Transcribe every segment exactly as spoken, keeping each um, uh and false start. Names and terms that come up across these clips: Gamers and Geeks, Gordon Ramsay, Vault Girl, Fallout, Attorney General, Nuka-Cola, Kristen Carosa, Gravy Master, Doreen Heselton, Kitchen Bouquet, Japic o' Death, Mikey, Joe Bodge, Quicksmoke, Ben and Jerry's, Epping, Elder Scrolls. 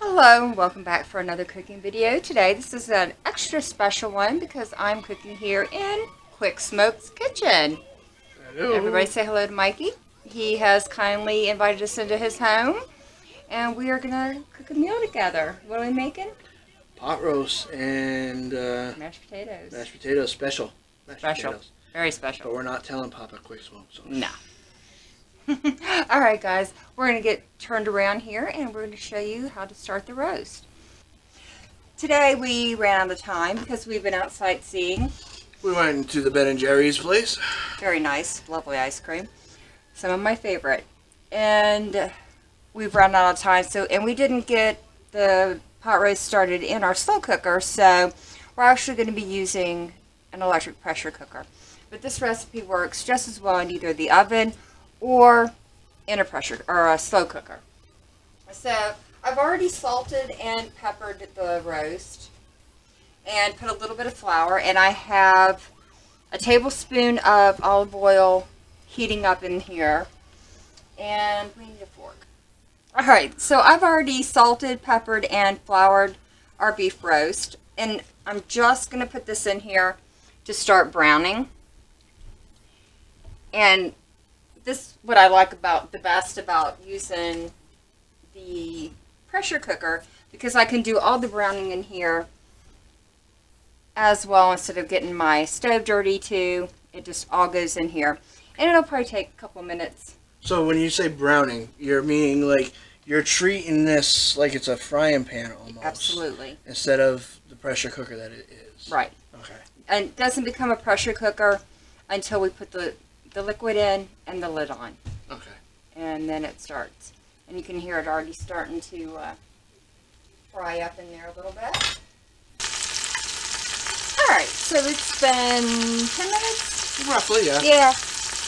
Hello and welcome back for another cooking video. Today this is an extra special one because I'm cooking here in Quicksmoke's kitchen. Hello. Everybody say hello to Mikey. He has kindly invited us into his home and we are going to cook a meal together. What are we making? Pot roast and uh, mashed potatoes. Mashed potatoes special. Mashed special. Potatoes. Very special. But we're not telling Papa Quicksmoke. So. No. Alright guys, we're going to get turned around here and we're going to show you how to start the roast. Today we ran out of time because we've been out sightseeing. We went to the Ben and Jerry's place. Very nice, lovely ice cream. Some of my favorite. And we've run out of time, so and we didn't get the pot roast started in our slow cooker, so we're actually going to be using an electric pressure cooker. But this recipe works just as well in either the oven or in a pressure or a slow cooker. So I've already salted and peppered the roast and put a little bit of flour, and I have a tablespoon of olive oil heating up in here, and we need a fork. All right, so I've already salted, peppered, and floured our beef roast, and I'm just gonna put this in here to start browning. And this, what I like about the best about using the pressure cooker, because I can do all the browning in here as well instead of getting my stove dirty too. It just all goes in here, and it'll probably take a couple minutes. So when you say browning, you're meaning like you're treating this like it's a frying pan almost. Absolutely. Instead of the pressure cooker that it is. Right. Okay. And it doesn't become a pressure cooker until we put the the liquid in and the lid on. Okay. And then it starts. And you can hear it already starting to uh, fry up in there a little bit. Alright, so it's been ten minutes? Roughly, yeah. Yeah,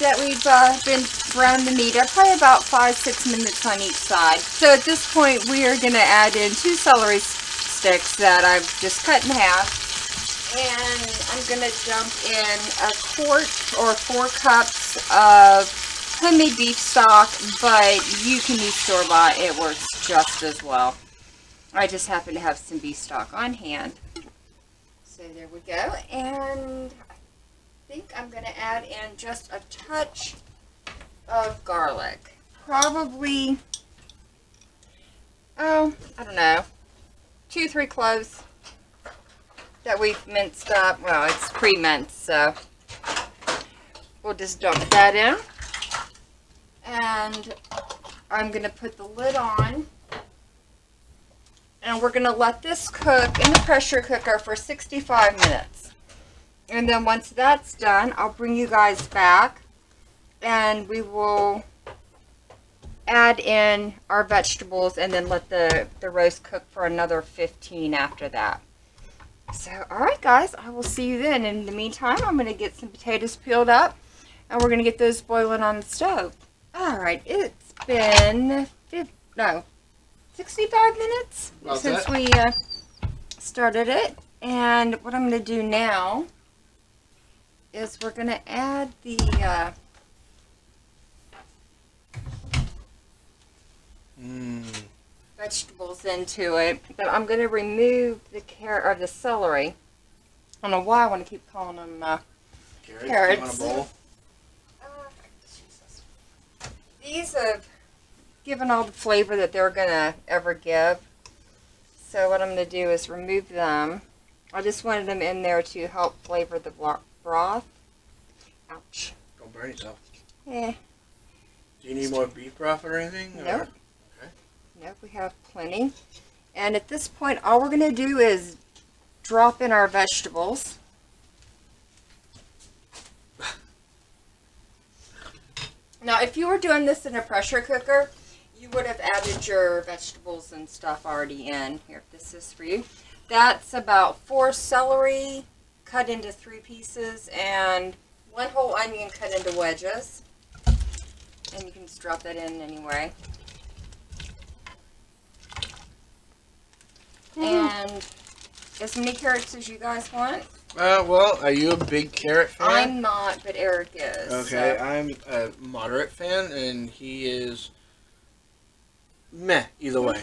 that we've uh, been brown the meat. I probably about five, six minutes on each side. So at this point, we are going to add in two celery sticks that I've just cut in half. And I'm going to dump in a quart or four cups of homemade beef stock, but you can use store-bought. It works just as well. I just happen to have some beef stock on hand. So there we go. And I think I'm going to add in just a touch of garlic. Probably, oh, I don't know, two, three cloves that we've minced up. Well, it's pre-minced, so we'll just dump that in. And I'm gonna put the lid on, and we're gonna let this cook in the pressure cooker for sixty-five minutes. And then once that's done, I'll bring you guys back and we will add in our vegetables and then let the, the roast cook for another fifteen after that. So, alright guys, I will see you then. In the meantime, I'm going to get some potatoes peeled up, and we're going to get those boiling on the stove. Alright, it's been fifty, no, sixty-five minutes Love since that. we uh, started it. And what I'm going to do now is we're going to add the uh, mm. vegetables into it, but I'm going to remove the carrot or the celery. I don't know why I want to keep calling them uh, carrots. carrots. On a bowl. Uh, Jesus. These have given all the flavor that they're going to ever give. So what I'm going to do is remove them. I just wanted them in there to help flavor the broth. Ouch. Don't burn yourself. Yeah. Do you need more beef broth or anything? Nope. Or? Yep, we have plenty. And at this point, all we're going to do is drop in our vegetables. Now, if you were doing this in a pressure cooker, you would have added your vegetables and stuff already in. Here, this is for you. That's about four celery cut into three pieces and one whole onion cut into wedges. And you can just drop that in anyway. and as many carrots as you guys want. Uh, well, are you a big carrot fan? I'm not, but Eric is. Okay, so. I'm a moderate fan, and he is meh, either way.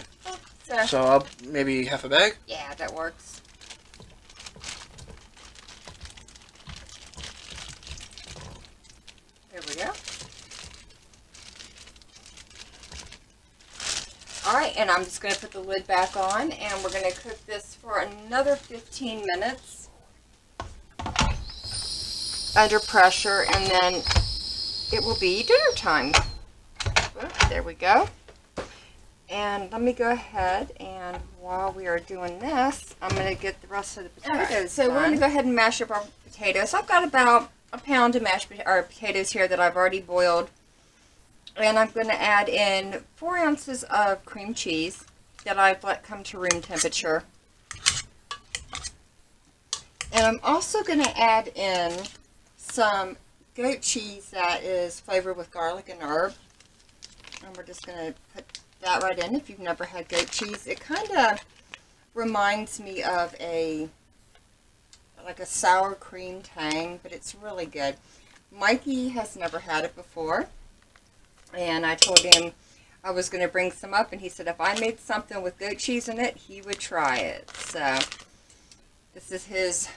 So, so I'll maybe half a bag? Yeah, that works. There we go. Alright, and I'm just going to put the lid back on, and we're going to cook this for another fifteen minutes. Under pressure, and then it will be dinner time. Oops, there we go. And let me go ahead, and while we are doing this, I'm going to get the rest of the potatoes. Right, so done. We're going to go ahead and mash up our potatoes. I've got about a pound of mashed our potatoes here that I've already boiled, and I'm going to add in four ounces of cream cheese that I've let come to room temperature, and I'm also going to add in some goat cheese that is flavored with garlic and herb, and we're just going to put that right in. If you've never had goat cheese, it kind of reminds me of a like a sour cream tang, but it's really good. Mikey has never had it before, and I told him I was going to bring some up, and he said if I made something with goat cheese in it, he would try it. So this is his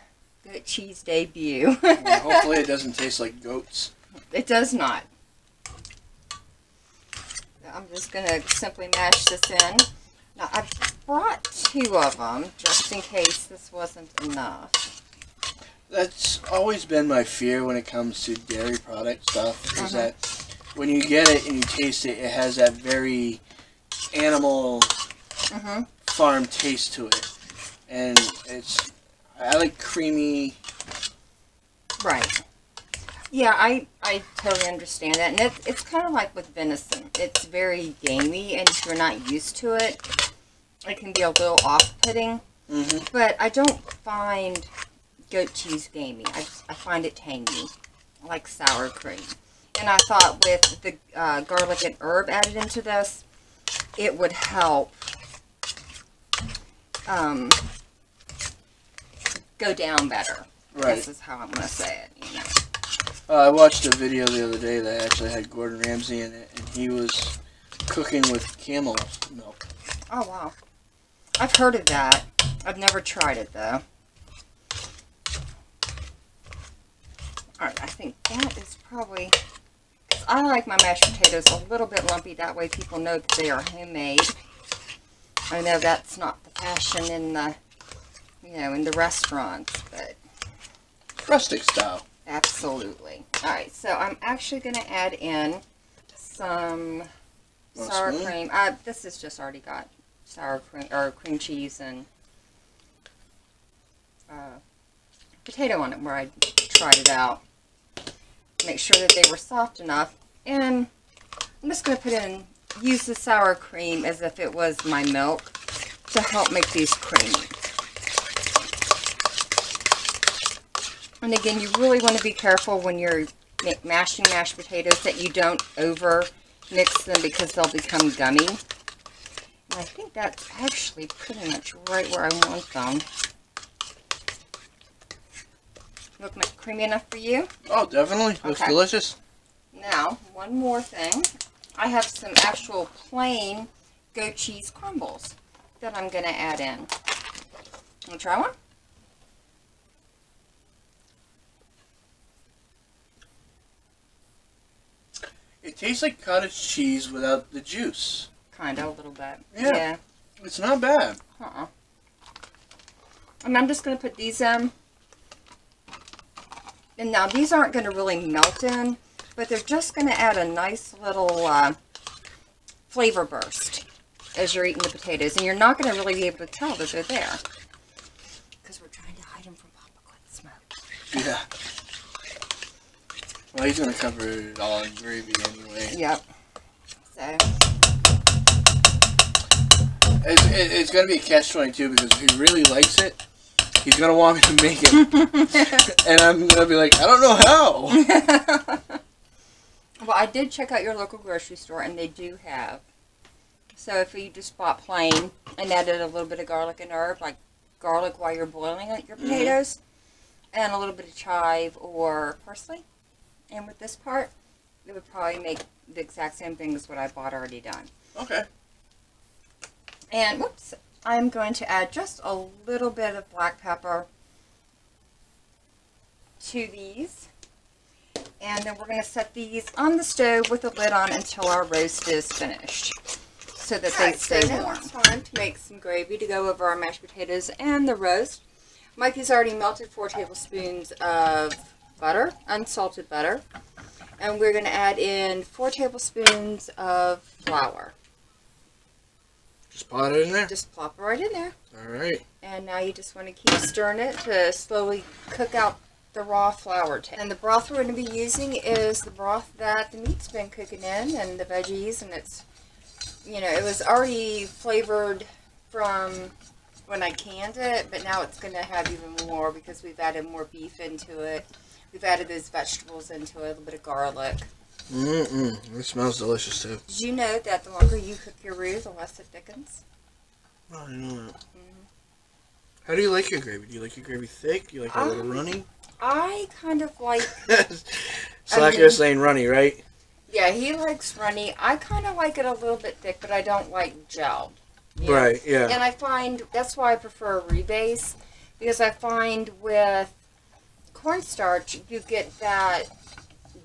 goat cheese debut. Well, hopefully it doesn't taste like goats. It does not. I'm just going to simply mash this in. Now I've brought two of them just in case this wasn't enough. That's always been my fear when it comes to dairy product stuff, is mm-hmm. that when you get it and you taste it, it has that very animal mm-hmm. farm taste to it. And it's... I like creamy. Right. Yeah, I, I totally understand that. And it, it's kind of like with venison. It's very gamey, and if you're not used to it, it can be a little off-putting. Mm-hmm. But I don't find goat cheese gamey. I, just, I find it tangy, like sour cream. And I thought with the uh, garlic and herb added into this, it would help... Um... go down better. Right. This is how I'm going to say it. You know? uh, I watched a video the other day that actually had Gordon Ramsay in it, and he was cooking with camel milk. Oh, wow. I've heard of that. I've never tried it, though. Alright, I think that is probably... Because I like my mashed potatoes a little bit lumpy. That way people know that they are homemade. I know that's not the fashion in the... you know, in the restaurants, but... rustic style. Absolutely. Alright, so I'm actually going to add in some What's sour me? cream. Uh, this has just already got sour cream, or cream cheese and uh, potato on it where I tried it out. Make sure that they were soft enough. And I'm just going to put in, use the sour cream as if it was my milk to help make these creamy. And again, you really want to be careful when you're mashing mashed potatoes that you don't over mix them, because they'll become gummy. And I think that's actually pretty much right where I want them. Look creamy enough for you? Oh, definitely. Looks okay. Delicious. Now, one more thing. I have some actual plain goat cheese crumbles that I'm going to add in. Want to try one? It tastes like cottage cheese without the juice. Kind of, a little bit. Yeah. yeah. It's not bad. Uh-uh. And I'm just going to put these in. And now these aren't going to really melt in, but they're just going to add a nice little uh, flavor burst as you're eating the potatoes. And you're not going to really be able to tell that they're there, because we're trying to hide them from Papa Quicksmoke. Yeah. Well, he's going to cover it all in gravy anyway. Yep. So. It's, it, it's going to be a catch twenty-two, because if he really likes it, he's going to want me to make it. And I'm going to be like, I don't know how. Well, I did check out your local grocery store, and they do have So if you just bought plain and added a little bit of garlic and herb, like garlic while you're boiling your potatoes, mm-hmm. and a little bit of chive or parsley, and with this part, it would probably make the exact same thing as what I bought already done. Okay. And, whoops, I'm going to add just a little bit of black pepper to these. And then we're going to set these on the stove with the lid on until our roast is finished, so that they stay warm. It's time to make some gravy to go over our mashed potatoes and the roast. Mikey's already melted four tablespoons of butter, unsalted butter. And we're going to add in four tablespoons of flour. Just plop it in there? Just plop it right in there. All right. And now you just want to keep stirring it to slowly cook out the raw flour taste. And the broth we're going to be using is the broth that the meat's been cooking in and the veggies, and it's, you know, it was already flavored from when I canned it, but now it's going to have even more because we've added more beef into it. We've added those vegetables into it, a little bit of garlic. Mm-mm. It smells delicious too. Did you know that the longer you cook your roux, the less it thickens? I know that. Mm-hmm. How do you like your gravy? Do you like your gravy thick? Do you like it um, a little runny? I kind of like... Slacker mean, saying runny, right? Yeah, he likes runny. I kind of like it a little bit thick, but I don't like gelled. Right, know? Yeah. And I find, that's why I prefer a rebase, because I find with cornstarch, you get that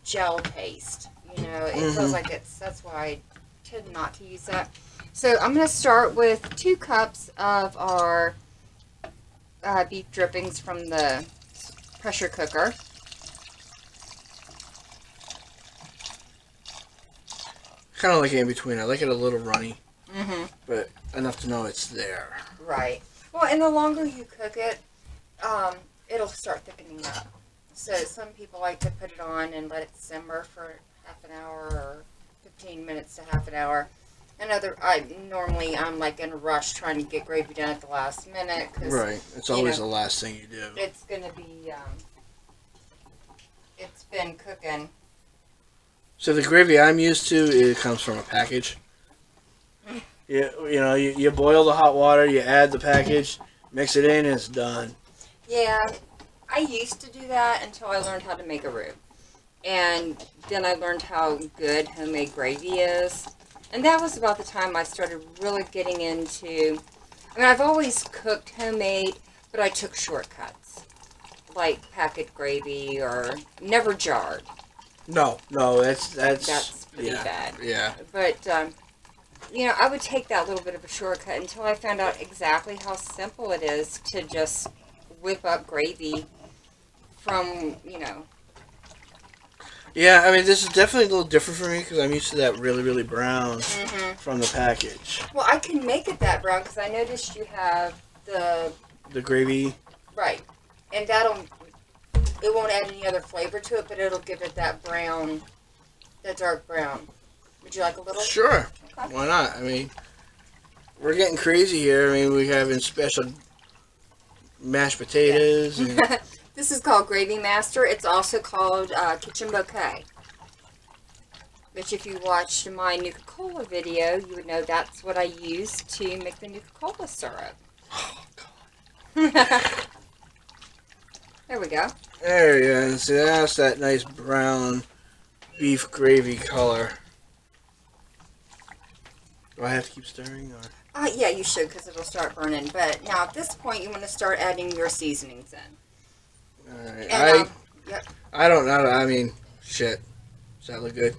gel taste. You know, it mm-hmm. feels like it's, that's why I tend not to use that. So I'm going to start with two cups of our uh, beef drippings from the pressure cooker. Kind of like in between. I like it a little runny, mm-hmm. but enough to know it's there. Right. Well, and the longer you cook it, um, it'll start thickening up. So some people like to put it on and let it simmer for half an hour or fifteen minutes to half an hour. Another, I normally I'm like in a rush trying to get gravy done at the last minute. Cause, right, it's always you know, the last thing you do. It's gonna be, um, it's been cooking. So the gravy I'm used to, it comes from a package. you you know you, you boil the hot water, you add the package, mix it in, and it's done. Yeah, I used to do that until I learned how to make a roux, and then I learned how good homemade gravy is. And that was about the time I started really getting into, I mean, I've always cooked homemade, but I took shortcuts, like packet gravy or never jarred. No, no, that's, that's, that's pretty yeah, bad. Yeah. But, um, you know, I would take that little bit of a shortcut until I found out exactly how simple it is to just whip up gravy from, you know. Yeah, I mean, this is definitely a little different for me because I'm used to that really, really brown mm-hmm. from the package. Well, I can make it that brown because I noticed you have the... The gravy. Right. And that'll... It won't add any other flavor to it, but it'll give it that brown, that dark brown. Would you like a little? Sure. Okay. Why not? I mean, we're getting crazy here. I mean, we're having special mashed potatoes. Yeah. And this is called Gravy Master. It's also called uh, Kitchen Bouquet, which if you watched my Nuka-Cola video, you would know that's what I use to make the Nuka-Cola syrup. Oh, God. There we go. There we go. And see, that's that nice brown beef gravy color. Do I have to keep stirring? Or? Uh, yeah, you should, because it'll start burning. But now at this point, you want to start adding your seasonings in. Alright, I, um, yep. I don't know, I mean, shit, does that look good?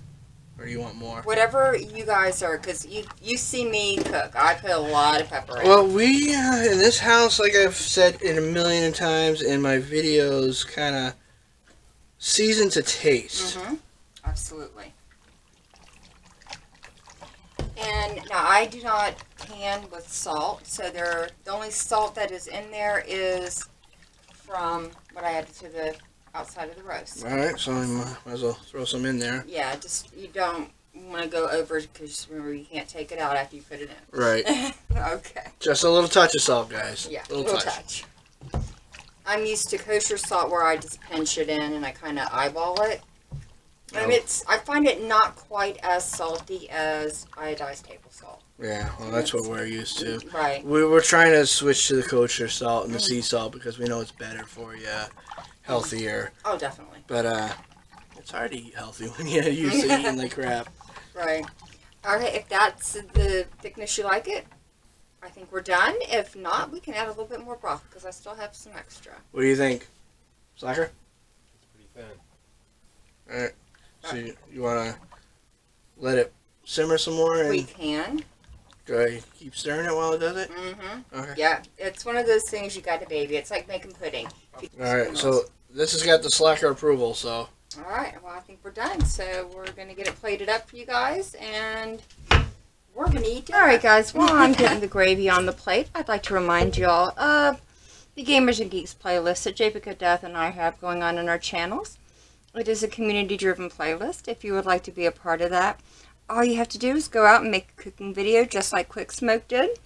Or you want more? Whatever you guys are, because you, you see me cook, I put a lot of pepper in. Well, we, uh, in this house, like I've said in a million times in my videos, kind of season to taste. Mm-hmm, absolutely. And now, I do not can with salt, so there, the only salt that is in there is... from what I added to the outside of the roast. Alright, so I might as well throw some in there. Yeah, just, you don't want to go over, because remember, you can't take it out after you put it in. Right. Okay. Just a little touch of salt, guys. Yeah, a little, little touch. touch. I'm used to kosher salt where I just pinch it in and I kind of eyeball it. Nope. I mean, it's, I find it not quite as salty as iodized table salt. Yeah, well, that's what we're used to. Right. We were trying to switch to the kosher salt and the sea salt because we know it's better for you, healthier. Oh, definitely. But uh, it's hard to eat healthy when you're used to eating like crap. Right. All right, if that's the thickness you like it, I think we're done. If not, we can add a little bit more broth because I still have some extra. What do you think, Slacker? It's pretty thin. All right. So you, you want to let it simmer some more? And we can. Do I keep stirring it while it does it? Mm-hmm. Okay. Yeah, it's one of those things you got to baby. It's like making pudding. All right, so this has got the Slacker approval, so. All right, well, I think we're done. So we're going to get it plated up for you guys, and we're going to eat it. All right, guys, while I'm getting the gravy on the plate, I'd like to remind you all of the Gamers and Geeks playlist that Japic o' Death and I have going on in our channels. It is a community-driven playlist. If you would like to be a part of that, all you have to do is go out and make a cooking video just like Quicksmoke did,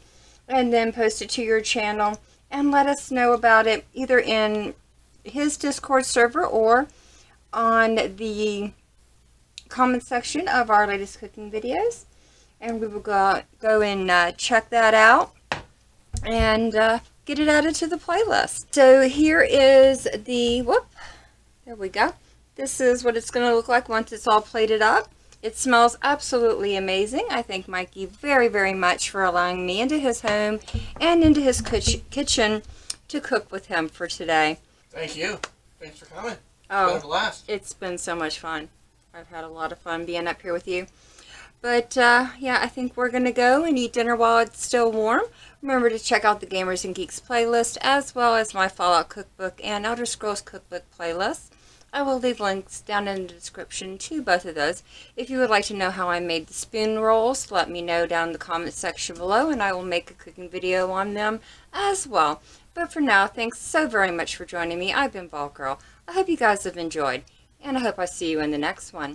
and then post it to your channel and let us know about it either in his Discord server or on the comment section of our latest cooking videos. And we will go, out, go and uh, check that out and uh, get it added to the playlist. So here is the, whoop, there we go. This is what it's going to look like once it's all plated up. It smells absolutely amazing. I thank Mikey very, very much for allowing me into his home and into his kitchen to cook with him for today. Thank you. Thanks for coming. Oh, it's been, it's been so much fun. I've had a lot of fun being up here with you. But, uh, yeah, I think we're going to go and eat dinner while it's still warm. Remember to check out the Gamers and Geeks playlist as well as my Fallout cookbook and Elder Scrolls cookbook playlist. I will leave links down in the description to both of those. If you would like to know how I made the spoon rolls, let me know down in the comment section below, and I will make a cooking video on them as well. But for now, thanks so very much for joining me. I've been Vault Girl. I hope you guys have enjoyed, and I hope I see you in the next one.